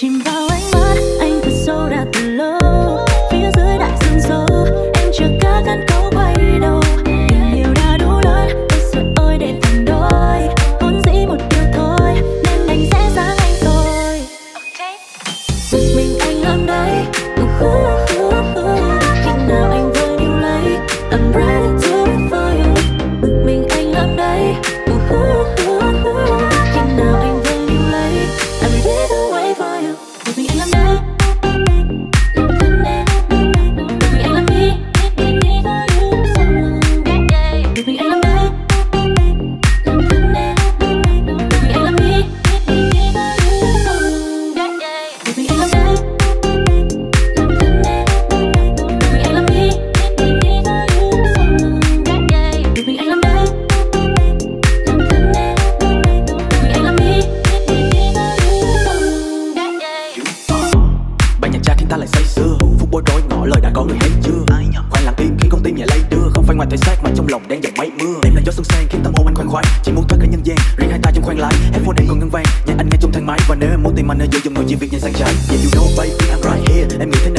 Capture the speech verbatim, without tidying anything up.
chìm vào ánh mắt anh thật sâu đã từ lâu. Phía dưới đại dương sâu em chưa cá cắn câu quay đầu. Tình yêu đã đủ lớn, tôi sợ ơi để thành đôi. Vốn dĩ một điều thôi nên anh sẽ giáng anh tôi. Một mình anh làm đấy. Khi nào anh vơi níu lấy, I'm ready to for you. Một mình anh làm đấy. Và nếu em muốn tìm anh hãy giữ dùm người chỉ việc nhìn sang trái. Yeah you know baby I'm right here. Em nghĩ thế nào